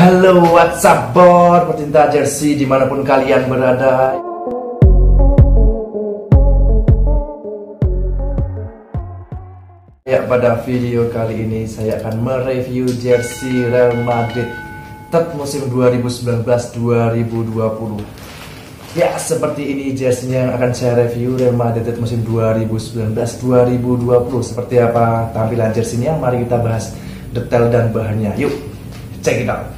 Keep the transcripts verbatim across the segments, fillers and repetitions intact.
Halo WhatsApp Bor, pecinta jersey dimanapun kalian berada. Ya, pada video kali ini saya akan mereview jersey Real Madrid Tet musim dua ribu sembilan belas dua ribu dua puluh. Ya, seperti ini jersey-nya yang akan saya review, Real Madrid Tet musim dua ribu sembilan belas dua ribu dua puluh. Seperti apa tampilan jersey-nya? Mari kita bahas detail dan bahannya. Yuk, check it out.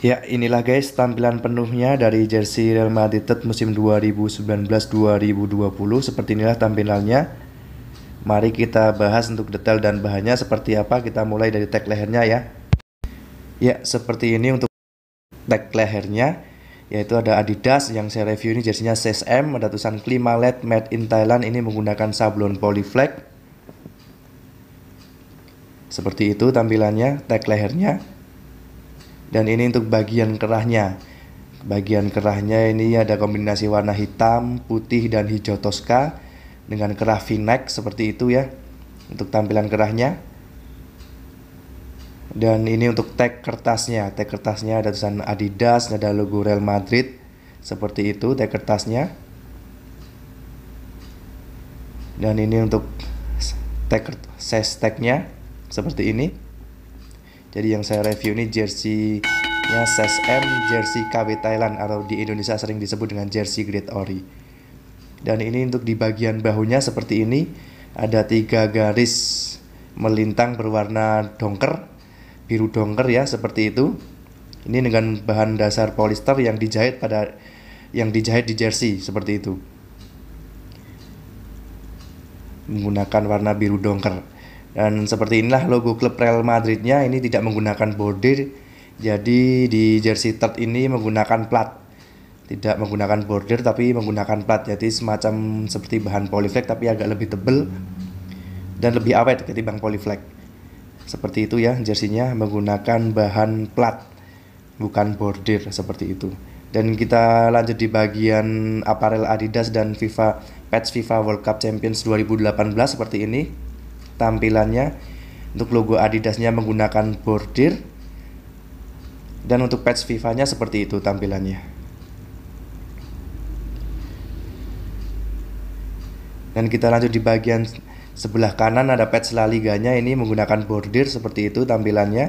Ya, inilah guys tampilan penuhnya dari jersey Real Madrid Tet musim dua ribu sembilan belas dua ribu dua puluh. Seperti inilah tampilannya. Mari kita bahas untuk detail dan bahannya seperti apa. Kita mulai dari tag lehernya ya. Ya, seperti ini untuk tag lehernya, yaitu ada Adidas. Yang saya review ini jersinya size M, ada tulisan Klimalet Made in Thailand. Ini menggunakan sablon polyflex. Seperti itu tampilannya, tag lehernya. Dan ini untuk bagian kerahnya. Bagian kerahnya ini ada kombinasi warna hitam, putih, dan hijau Tosca dengan kerah V-neck seperti itu ya, untuk tampilan kerahnya. Dan ini untuk tag kertasnya. Tag kertasnya ada tulisan Adidas, ada logo Real Madrid. Seperti itu tag kertasnya. Dan ini untuk tag size tagnya seperti ini. Jadi yang saya review ini jersey-nya size M, jersey K W Thailand, atau di Indonesia sering disebut dengan jersey Great Ori. Dan ini untuk di bagian bahunya seperti ini, ada tiga garis melintang berwarna dongker, biru dongker ya, seperti itu. Ini dengan bahan dasar polyester yang dijahit pada yang dijahit di jersey seperti itu, menggunakan warna biru dongker. Dan seperti inilah logo klub Real Madridnya. Ini tidak menggunakan bordir, jadi di jersey Tet ini menggunakan plat, tidak menggunakan bordir tapi menggunakan plat, jadi semacam seperti bahan polyflex tapi agak lebih tebal dan lebih awet ketimbang polyflex. Seperti itu ya, jersinya menggunakan bahan plat bukan bordir seperti itu. Dan kita lanjut di bagian aparel Adidas dan FIFA patch FIFA World Cup Champions dua ribu delapan belas seperti ini tampilannya. Untuk logo Adidasnya menggunakan bordir, dan untuk patch FIFA-nya seperti itu tampilannya. Dan kita lanjut di bagian sebelah kanan ada patch La Liganya, ini menggunakan bordir seperti itu tampilannya.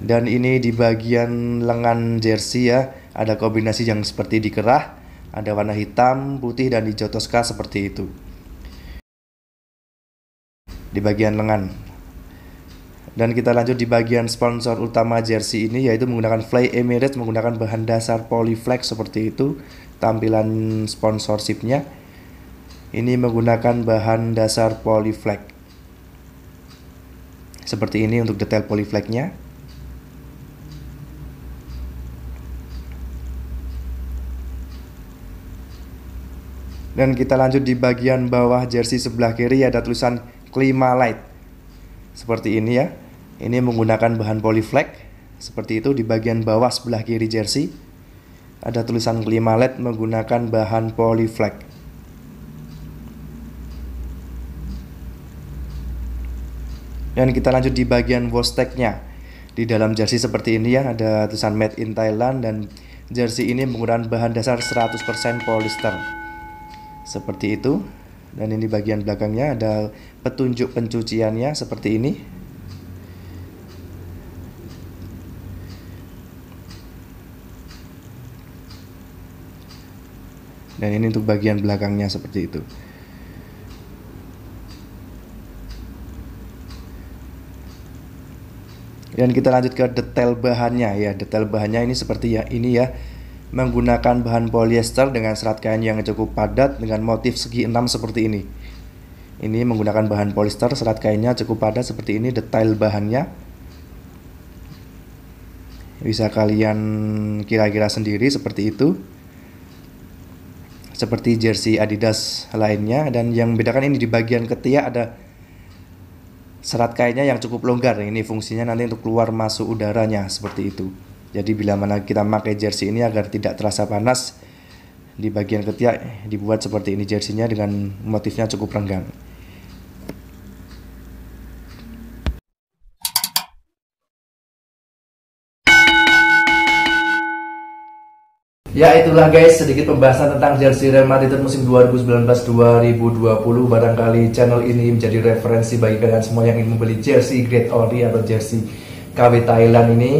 Dan ini di bagian lengan jersey ya, ada kombinasi yang seperti di kerah, ada warna hitam, putih, dan hijau Tosca seperti itu di bagian lengan. Dan kita lanjut di bagian sponsor utama jersey ini, yaitu menggunakan Fly Emirates, menggunakan bahan dasar polyflex seperti itu tampilan sponsorshipnya. Ini menggunakan bahan dasar polyflex seperti ini untuk detail polyflexnya. Dan kita lanjut di bagian bawah jersey sebelah kiri ada tulisan Klimalet seperti ini ya. Ini menggunakan bahan polyflex seperti itu. Di bagian bawah sebelah kiri jersey ada tulisan Klimalet menggunakan bahan polyflex. Dan kita lanjut di bagian wash tag-nya. Di dalam jersey seperti ini ya, ada tulisan Made in Thailand, dan jersey ini menggunakan bahan dasar seratus persen polyester seperti itu. Dan ini bagian belakangnya ada petunjuk pencuciannya seperti ini. Dan ini untuk bagian belakangnya seperti itu. Dan kita lanjut ke detail bahannya ya. Detail bahannya ini seperti ya ini ya, menggunakan bahan polyester dengan serat kain yang cukup padat dengan motif segi enam seperti ini. Ini menggunakan bahan polyester, serat kainnya cukup padat seperti ini detail bahannya. Bisa kalian kira-kira sendiri seperti itu. Seperti jersey Adidas lainnya. Dan yang membedakan ini di bagian ketiak ada serat kainnya yang cukup longgar. Ini fungsinya nanti untuk keluar masuk udaranya seperti itu. Jadi bila mana kita pakai jersey ini agar tidak terasa panas, di bagian ketiak dibuat seperti ini jersinya dengan motifnya cukup renggang. Ya, itulah guys, sedikit pembahasan tentang jersey Real Madrid musim dua ribu sembilan belas dua ribu dua puluh. Barangkali channel ini menjadi referensi bagi kalian semua yang ingin membeli jersey Great Ori atau jersey K W Thailand ini.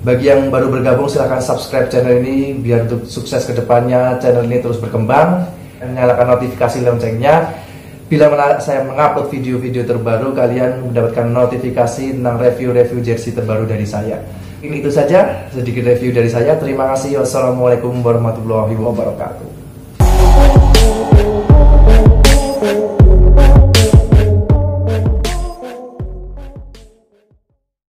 Bagi yang baru bergabung, silahkan subscribe channel ini biar untuk sukses kedepannya channel ini terus berkembang. Nyalakan notifikasi loncengnya. Bila saya mengupload video-video terbaru, kalian mendapatkan notifikasi tentang review-review jersey terbaru dari saya. Ini itu saja sedikit review dari saya. Terima kasih. Wassalamualaikum warahmatullahi wabarakatuh.